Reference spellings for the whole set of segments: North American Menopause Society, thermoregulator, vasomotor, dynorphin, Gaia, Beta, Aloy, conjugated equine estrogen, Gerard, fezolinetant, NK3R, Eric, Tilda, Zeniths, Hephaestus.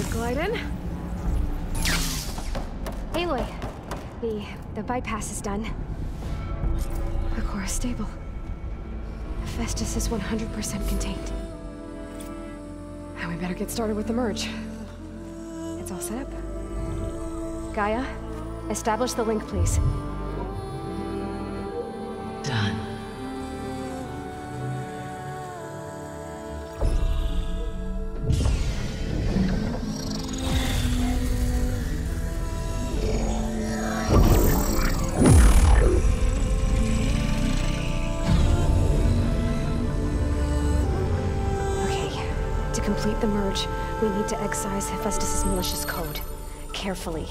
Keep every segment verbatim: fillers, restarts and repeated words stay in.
You're gliding. Aloy, the the bypass is done. The core is stable. Hephaestus is one hundred percent contained. And we better get started with the merge. It's all set up. Gaia, establish the link, please. Done. The merge, we need to excise Hephaestus's malicious code. Carefully.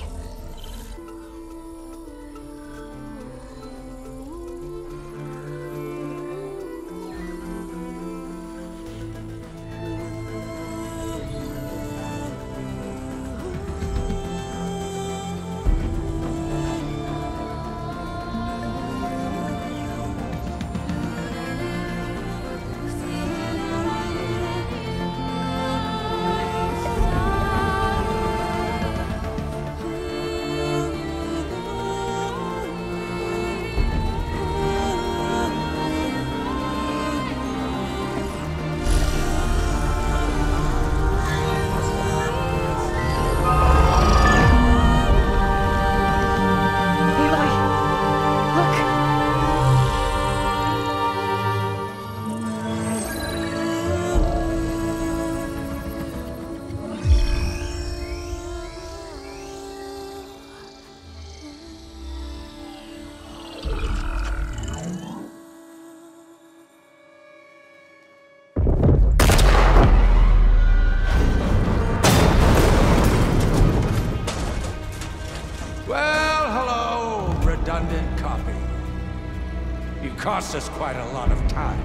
Cost us quite a lot of time.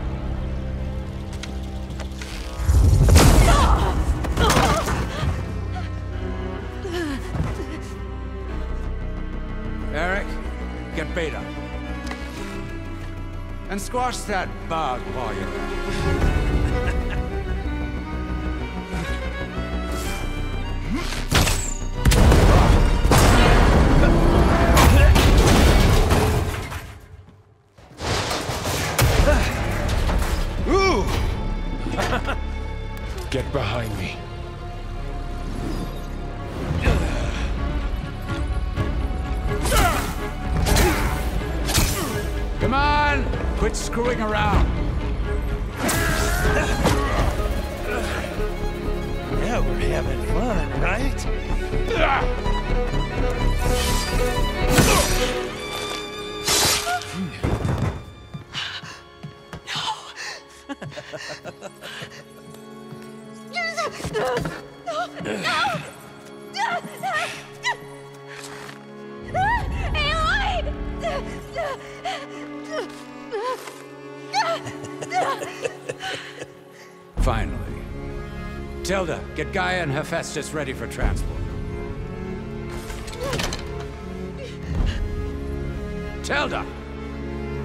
Eric, get Beta. And squash that bug while you're at it. Get behind me. Come on! Quit screwing around. Yeah, we're having fun, right? Finally. Tilda, get Gaia and Hephaestus ready for transport. Tilda!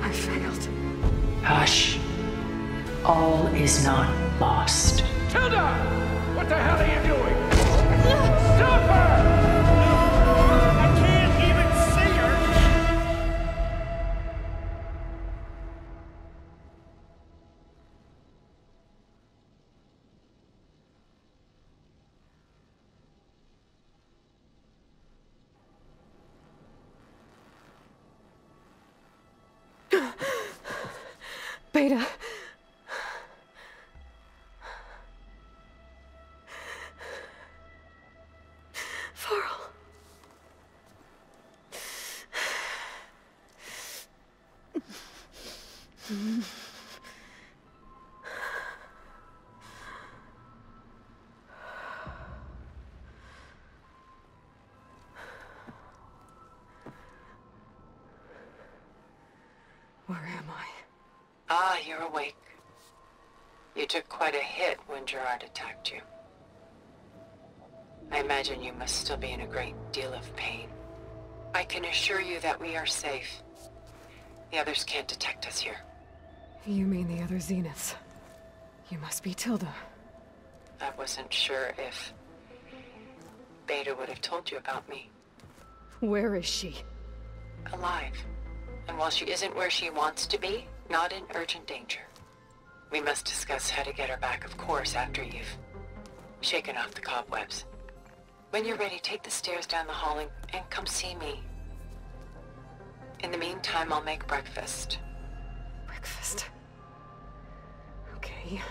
I failed. Hush. All is not lost. Tilda! What the hell are you doing? Stop her! Beta. Where am I? Ah, you're awake. You took quite a hit when Gerard attacked you. I imagine you must still be in a great deal of pain. I can assure you that we are safe. The others can't detect us here. You mean the other Zeniths? You must be Tilda. I wasn't sure if Beta would have told you about me. Where is she? Alive. And while she isn't where she wants to be, not in urgent danger. We must discuss how to get her back, of course, after you've shaken off the cobwebs. When you're ready, take the stairs down the hall and, and come see me. In the meantime, I'll make breakfast. Breakfast? Okay.